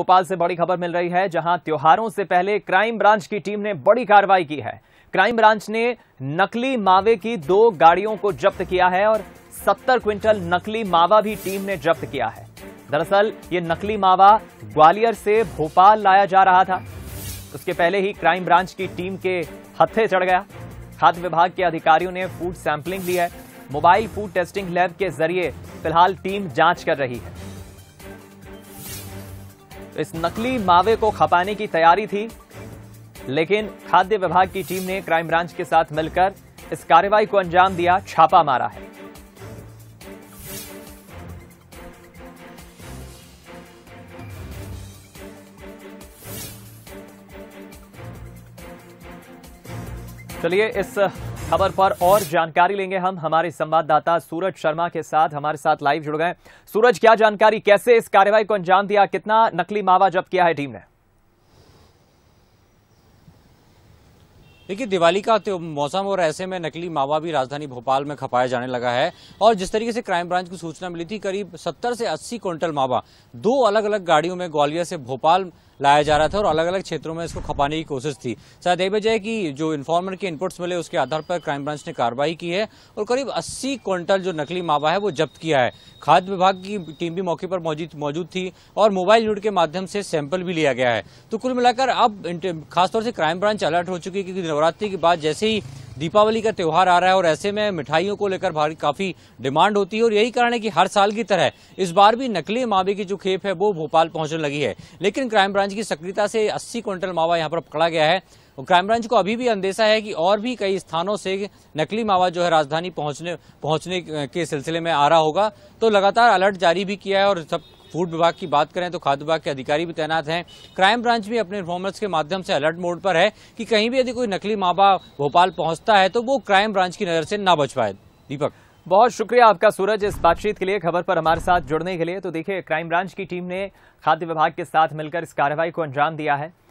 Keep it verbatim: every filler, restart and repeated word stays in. भोपाल से बड़ी खबर मिल रही है, जहां त्योहारों से पहले क्राइम ब्रांच की टीम ने बड़ी कार्रवाई की है। क्राइम ब्रांच ने नकली मावे की दो गाड़ियों को जब्त किया है और सत्तर क्विंटल नकली मावा भी टीम ने जब्त किया है। दरअसल ये नकली मावा ग्वालियर से भोपाल लाया जा रहा था, उसके पहले ही क्राइम ब्रांच की टीम के हत्थे चढ़ गया। खाद्य विभाग के अधिकारियों ने फूड सैंपलिंग ली है। मोबाइल फूड टेस्टिंग लैब के जरिए फिलहाल टीम जांच कर रही है। इस नकली मावे को खपाने की तैयारी थी, लेकिन खाद्य विभाग की टीम ने क्राइम ब्रांच के साथ मिलकर इस कार्रवाई को अंजाम दिया, छापा मारा है। चलिए इस खबर पर और जानकारी लेंगे हम। हमारे संवाददाता सूरज शर्मा के साथ हमारे साथ लाइव जुड़ गए। सूरज, क्या जानकारी, कैसे इस कार्रवाई को अंजाम दिया, कितना नकली मावा जब्त किया है टीम ने? देखिए, दिवाली का मौसम और ऐसे में नकली मावा भी राजधानी भोपाल में खपाया जाने लगा है। और जिस तरीके से क्राइम ब्रांच को सूचना मिली थी, करीब सत्तर से अस्सी क्विंटल मावा दो अलग अलग गाड़ियों में ग्वालियर से भोपाल लाया जा रहा था और अलग अलग क्षेत्रों में इसको खपाने की कोशिश थी। शायद यही वजह है कि जो इन्फॉर्मेंट के इनपुट्स मिले उसके आधार पर क्राइम ब्रांच ने कार्रवाई की है और करीब अस्सी क्विंटल जो नकली मावा है वो जब्त किया है। खाद्य विभाग की टीम भी मौके पर मौजूद मौजूद थी और मोबाइल यूनिट के माध्यम से सैंपल भी लिया गया है। तो कुल मिलाकर अब खासतौर से क्राइम ब्रांच अलर्ट हो चुकी है, क्योंकि नवरात्रि के बाद जैसे ही दीपावली का त्यौहार आ रहा है और ऐसे में मिठाइयों को लेकर भारी काफी डिमांड होती है और यही कारण है कि हर साल की तरह इस बार भी नकली मावे की जो खेप है वो भोपाल पहुंचने लगी है। लेकिन क्राइम ब्रांच की सक्रियता से अस्सी क्विंटल मावा यहां पर पकड़ा गया है। क्राइम ब्रांच को अभी भी अंदेशा है कि और भी कई स्थानों से नकली मावा जो है राजधानी पहुंचने पहुंचने के सिलसिले में आ रहा होगा। तो लगातार अलर्ट जारी भी किया है और सब फूड विभाग की बात करें तो खाद्य विभाग के अधिकारी भी तैनात हैं। क्राइम ब्रांच भी अपने इन्फॉर्मर्स के माध्यम से अलर्ट मोड पर है कि कहीं भी यदि कोई नकली मावा भोपाल पहुंचता है तो वो क्राइम ब्रांच की नजर से ना बच पाए। दीपक, बहुत शुक्रिया आपका सूरज इस बातचीत के लिए, खबर पर हमारे साथ जुड़ने के लिए। तो देखिए, क्राइम ब्रांच की टीम ने खाद्य विभाग के साथ मिलकर इस कार्रवाई को अंजाम दिया है।